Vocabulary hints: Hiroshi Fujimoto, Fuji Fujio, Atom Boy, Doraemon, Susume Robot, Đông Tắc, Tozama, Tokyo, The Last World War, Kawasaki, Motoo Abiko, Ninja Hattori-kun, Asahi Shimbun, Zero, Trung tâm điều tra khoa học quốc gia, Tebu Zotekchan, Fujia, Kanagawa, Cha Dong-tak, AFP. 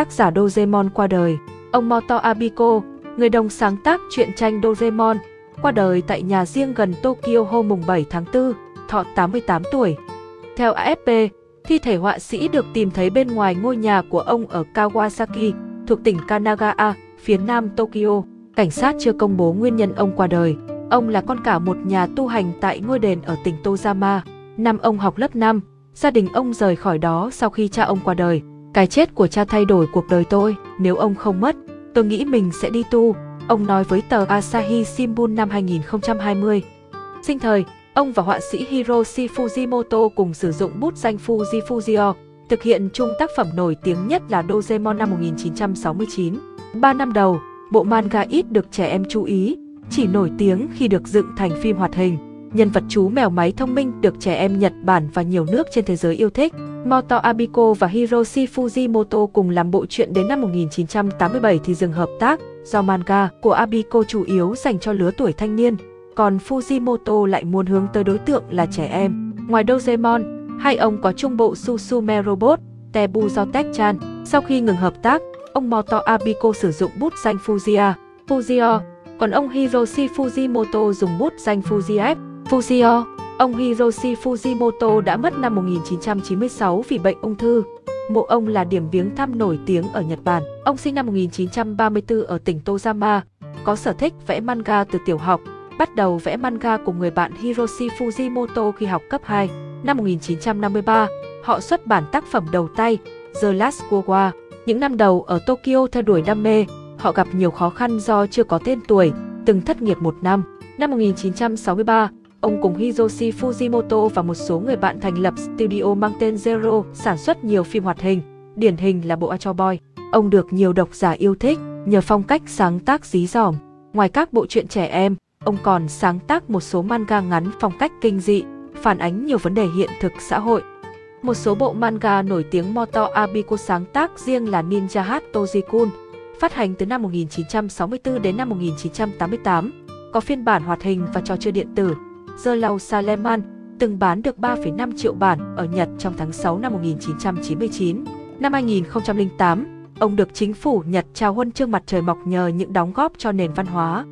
tác giả Doraemon qua đời. Ông Motoo Abiko, người đồng sáng tác truyện tranh Doraemon, qua đời tại nhà riêng gần Tokyo hôm mùng 7 tháng 4, thọ 88 tuổi. Theo AFP, thi thể họa sĩ được tìm thấy bên ngoài ngôi nhà của ông ở Kawasaki, thuộc tỉnh Kanagawa, phía nam Tokyo. Cảnh sát chưa công bố nguyên nhân ông qua đời. Ông là con cả một nhà tu hành tại ngôi đền ở tỉnh Tozama. Năm ông học lớp 5, gia đình ông rời khỏi đó sau khi cha ông qua đời. Cái chết của cha thay đổi cuộc đời tôi, nếu ông không mất, tôi nghĩ mình sẽ đi tu, ông nói với tờ Asahi Shimbun năm 2020. Sinh thời, ông và họa sĩ Hiroshi Fujimoto cùng sử dụng bút danh Fuji Fujio, thực hiện chung tác phẩm nổi tiếng nhất là Doraemon năm 1969. 3 năm đầu, bộ manga ít được trẻ em chú ý, chỉ nổi tiếng khi được dựng thành phim hoạt hình. Nhân vật chú mèo máy thông minh được trẻ em Nhật Bản và nhiều nước trên thế giới yêu thích. Motoo Abiko và Hiroshi Fujimoto cùng làm bộ truyện đến năm 1987 thì dừng hợp tác, do manga của Abiko chủ yếu dành cho lứa tuổi thanh niên, còn Fujimoto lại muốn hướng tới đối tượng là trẻ em. Ngoài Doraemon, hai ông có chung bộ Susume Robot, Tebu Zotekchan. Sau khi ngừng hợp tác, ông Motoo Abiko sử dụng bút danh Fujia, Fujio, còn ông Hiroshi Fujimoto dùng bút danh Fujia, Fujio. Ông Hiroshi Fujimoto đã mất năm 1996 vì bệnh ung thư. Mộ ông là điểm viếng thăm nổi tiếng ở Nhật Bản. Ông sinh năm 1934 ở tỉnh Tozama, có sở thích vẽ manga từ tiểu học, bắt đầu vẽ manga cùng người bạn Hiroshi Fujimoto khi học cấp 2. Năm 1953, họ xuất bản tác phẩm đầu tay, The Last World War. Những năm đầu ở Tokyo theo đuổi đam mê, họ gặp nhiều khó khăn do chưa có tên tuổi, từng thất nghiệp một năm. Năm 1963, ông cùng Hiroshi Fujimoto và một số người bạn thành lập studio mang tên Zero, sản xuất nhiều phim hoạt hình, điển hình là bộ Atom Boy. Ông được nhiều độc giả yêu thích nhờ phong cách sáng tác dí dỏm. Ngoài các bộ truyện trẻ em, ông còn sáng tác một số manga ngắn phong cách kinh dị, phản ánh nhiều vấn đề hiện thực xã hội. Một số bộ manga nổi tiếng Motoo Abiko sáng tác riêng là Ninja Hattori-kun, phát hành từ năm 1964 đến năm 1988, có phiên bản hoạt hình và trò chơi điện tử. Zero Saleman từng bán được 3,5 triệu bản ở Nhật trong tháng 6 năm 1999. Năm 2008, ông được chính phủ Nhật trao huân chương mặt trời mọc nhờ những đóng góp cho nền văn hóa.